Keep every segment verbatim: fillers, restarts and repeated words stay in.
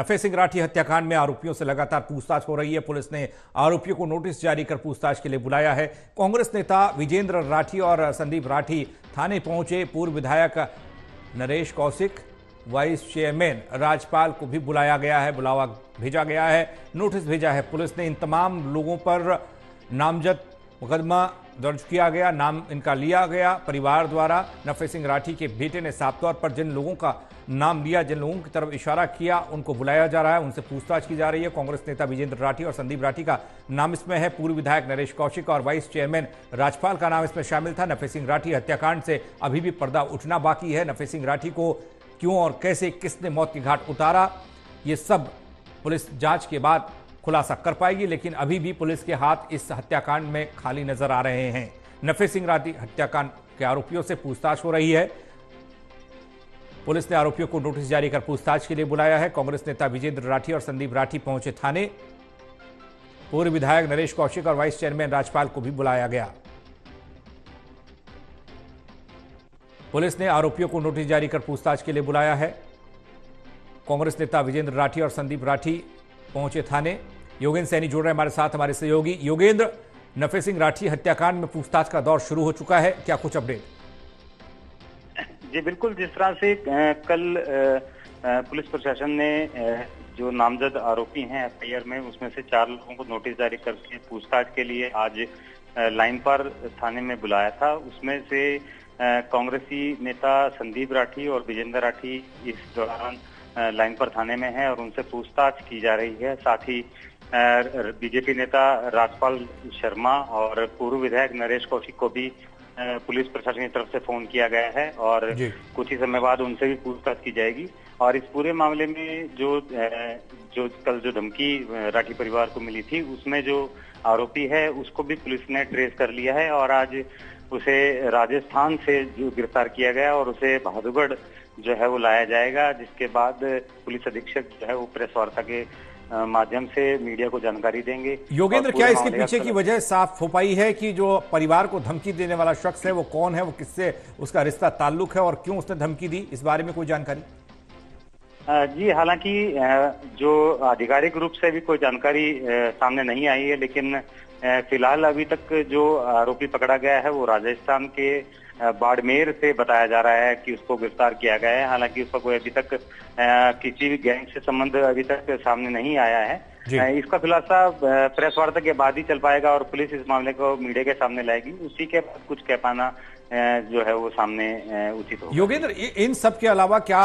नफे सिंह राठी हत्याकांड में आरोपियों से लगातार पूछताछ हो रही है। पुलिस ने आरोपियों को नोटिस जारी कर पूछताछ के लिए बुलाया है। कांग्रेस नेता विजेंद्र राठी और संदीप राठी थाने पहुंचे। पूर्व विधायक नरेश कौशिक, वाइस चेयरमैन राजपाल को भी बुलाया गया है, बुलावा भेजा गया है, नोटिस भेजा है पुलिस ने। इन तमाम लोगों पर नामजद मुकदमा दर्ज किया गया, नाम इनका लिया गया। परिवार द्वारा नफे सिंह राठी के बेटे ने साफ तौर पर जिन लोगों का नाम लिया, जिन लोगों की तरफ इशारा किया, उनको बुलाया जा रहा है, उनसे पूछताछ की जा रही है। कांग्रेस नेता विजेंद्र राठी और संदीप राठी का नाम इसमें है। पूर्व विधायक नरेश कौशिक और वाइस चेयरमैन राजपाल का नाम इसमें शामिल था। नफे सिंह राठी हत्याकांड से अभी भी पर्दा उठना बाकी है। नफे सिंह राठी को क्यों और कैसे, किसने मौत की घाट उतारा, ये सब पुलिस जांच के बाद खुलासा कर पाएगी। लेकिन अभी भी पुलिस के हाथ इस हत्याकांड में खाली नजर आ रहे हैं। नफे सिंह राठी हत्याकांड के आरोपियों से पूछताछ हो रही है। पुलिस ने आरोपियों को नोटिस जारी कर पूछताछ के लिए बुलाया है। कांग्रेस नेता विजेंद्र राठी और संदीप राठी पहुंचे थाने। पूर्व विधायक नरेश कौशिक और वाइस चेयरमैन राजपाल को भी बुलाया गया। पुलिस ने आरोपियों को नोटिस जारी कर पूछताछ के लिए बुलाया है। कांग्रेस नेता विजेंद्र राठी और संदीप राठी पहुंचे थाने। योगेंद्र सैनी जुड़ रहे हमारे साथ, हमारे सहयोगी। योगेंद्र, नफे सिंह राठी हत्याकांड में पूछताछ का दौर शुरू हो चुका है, क्या कुछ अपडेट? जी बिल्कुल, जिस तरह से कल पुलिस प्रशासन ने जो नामजद आरोपी हैं एफ आई आर में, उसमें से चार लोगों को नोटिस जारी करके पूछताछ के लिए आज लाइन पर थाने में बुलाया था। उसमें से कांग्रेसी नेता संदीप राठी और विजेंद्र राठी इस दौरान लाइन पर थाने में है और उनसे पूछताछ की जा रही है। साथ ही बीजेपी नेता राजपाल शर्मा और पूर्व विधायक नरेश कौशिक को भी पुलिस प्रशासन की तरफ से फोन किया गया है और कुछ ही समय बाद उनसे भी पूछताछ की जाएगी। और इस पूरे मामले में जो जो कल जो धमकी राठी परिवार को मिली थी, उसमें जो आरोपी है उसको भी पुलिस ने ट्रेस कर लिया है और आज उसे राजस्थान से जो गिरफ्तार किया गया और उसे बहादुरगढ़ जो है वो लाया जाएगा, जिसके बाद पुलिस अधीक्षक जो है वो प्रेस वार्ता के माध्यम से मीडिया को जानकारी देंगे। योगेंद्र, क्या इसके पीछे की वजह साफ हो पाई है कि जो परिवार को धमकी देने वाला शख्स है वो कौन है, वो किससे उसका रिश्ता ताल्लुक है और क्यों उसने धमकी दी, इस बारे में कोई जानकारी? जी, हालांकि जो आधिकारिक रूप से भी कोई जानकारी सामने नहीं आई है, लेकिन फिलहाल अभी तक जो आरोपी पकड़ा गया है वो राजस्थान के बाड़मेर से बताया जा रहा है कि उसको गिरफ्तार किया गया है। हालांकि उसका कोई अभी तक किसी भी गैंग से संबंध अभी तक सामने नहीं आया है। इसका खुलासा प्रेस वार्ता के बाद ही चल पाएगा और पुलिस इस मामले को मीडिया के सामने लाएगी, उसी के बाद कुछ कह पाना जो है वो सामने उचित होगा। योगेंद्र, इन सब के अलावा क्या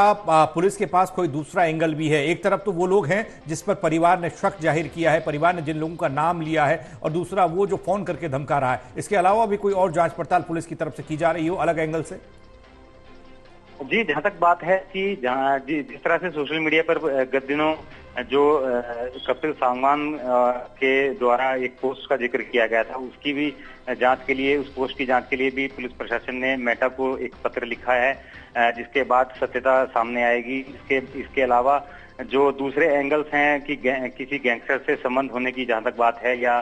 पुलिस के पास कोई दूसरा एंगल भी है? एक तरफ तो वो लोग हैं जिस पर परिवार ने शक जाहिर किया है, परिवार ने जिन लोगों का नाम लिया है, और दूसरा वो जो फोन करके धमका रहा है, इसके अलावा भी कोई और जांच पड़ताल पुलिस की तरफ से की जा रही हो अलग एंगल से? जी, जहां तक बात है कि जिस तरह से सोशल मीडिया पर गत दिनों जो कपिल सांगवान के द्वारा एक पोस्ट का जिक्र किया गया था, उसकी भी जांच के लिए, उस पोस्ट की जांच के लिए भी पुलिस प्रशासन ने मेटा को एक पत्र लिखा है, जिसके बाद सत्यता सामने आएगी। इसके इसके अलावा जो दूसरे एंगल्स हैं कि किसी गैंगस्टर से संबंध होने की जहां तक बात है या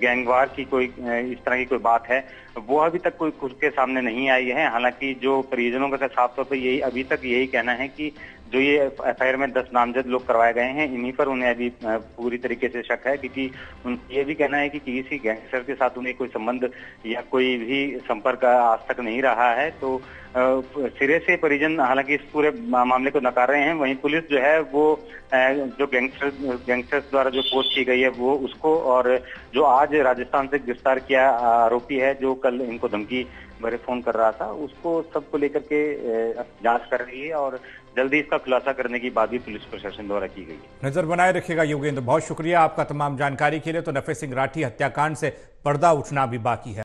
गैंगवार की कोई इस तरह की कोई बात है, वो अभी तक कोई खुद के सामने नहीं आई है। हालांकि जो परिजनों का साफ तौर पर यही अभी तक यही कहना है कि जो ये एफ आई आर में दस नामजद लोग करवाए गए हैं, इन्हीं पर उन्हें अभी पूरी तरीके से शक है, क्योंकि उनका ये भी कहना है कि किसी गैंगस्टर के साथ उन्हें कोई संबंध या कोई भी संपर्क आज तक नहीं रहा है। तो सिरे से परिजन हालांकि इस पूरे मामले को नकार रहे हैं। वहीं पुलिस जो है वो जो गैंगस्टर गैंगस्टर्स द्वारा जो पोस्ट की गई है वो उसको, और जो आज राजस्थान से गिरफ्तार किया आरोपी है जो कल इनको धमकी भरे फोन कर रहा था, उसको सबको लेकर के जांच कर रही है और जल्दी इसका खुलासा करने की बात भी पुलिस प्रशासन द्वारा की गई है। नजर बनाए रखेगा योगेंद्र, बहुत शुक्रिया आपका तमाम जानकारी के लिए। तो नफे सिंह राठी हत्याकांड से पर्दा उठना भी बाकी है।